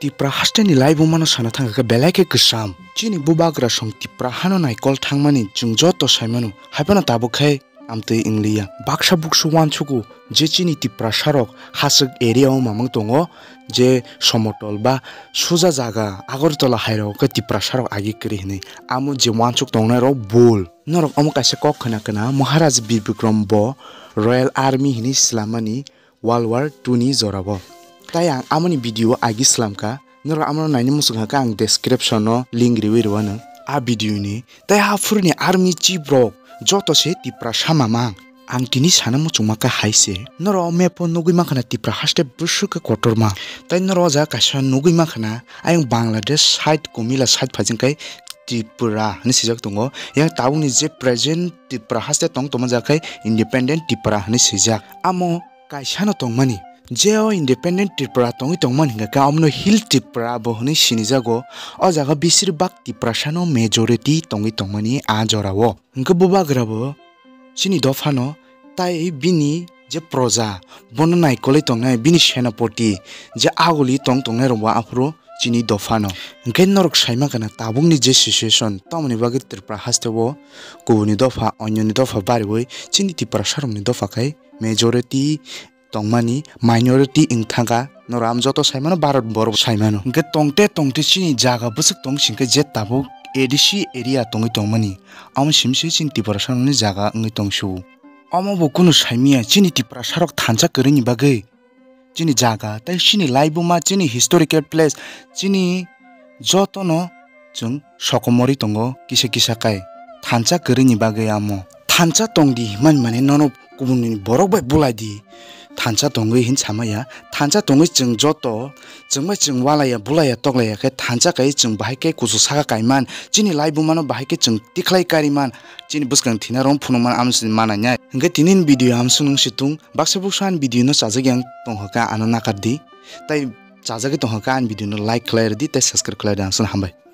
Tipra hasteni live umano sanatanga beleke kusam. Chini bubagra song tipra hanonai call tangmani jungjoto simanu. Hypana tabuke amte inlia. Baksha buksu wanchuku. Jechini tipra sharok hasag area umamantongo. Je somotolba suza zaga agortola hairoka tipra sharok agikrini. Amu je wanchuk tonero bull. Norok omokasekokanakana Maharaj Bir Bikram Bo Royal Army hini Islamani World War II ni zorabo. Tayang amoni video agi slamka nora amon nani musukha kang description no link riwirwa na a video ni taya furni army chief bro joto se tipra shama mang angtini sana muchumaka haise nora mepo nugima kana tipra haste bushuka kotorma tay nora ja kasha nugima kana ayang bangladesh side komila side phajing kai Tripura ni sijak tungo yang taung ni je present tipra haste tong tomaja kai independent tipra ni sijak amo kaisha no tongmani Jeo independent Tripura tongi tongman hinga ka omno hill Tripura bohni shinijago o jaga bisir bak Tripura shano majority tongi tongmani a jorawo ngka bubagrabo chini dofano tai bini je proja bononai kole tongai bini senapoti je aguli tong tongai romwa afro chini dofano ngken norok saima kana tabungni je situation tomni bagir Tripura hastewo kubuni dofa onyoni dofa bariwoi chini Tripura sharomni dofa kai majority Tongmani minority in Tanga, Noram Joto Simon Barot Borob Simon. Get Tongte Tongtichini Jaga Busik Tongshinka Jet Tabo, Edishi Area Tongitomani. Am Shimshis in Tiperson Zaga Nitongshu. Amo Bokunu Shimia, Chini Tipra Sharok Tansa Kurini Bagay. Chini Jaga, Tashini Laibuma, Chini Historical Place, Chini Jotono, Chung Shokomori Tongo, Kisekisakai. Tansa Kurini Bagay Amo. Tansa Tongdi, Man Maneno Kumuni Borob Buladi. Tansa tongi hin samaya, Tansa tongi jung joto, jungma jungwalaya bulaya toglaya ke Tansa kai jung bahike kususaka kaiman, jini laibumano bahike jung tiklai kariman, jini buskang tinarom punuman amsin mananya. Nge tinin video amsunung situng, baksa buksuan video no sajak yang tonghoka anonakar di, tai sajak tonghokaan video no like clear di, tai subscribe clear dan sun hambai.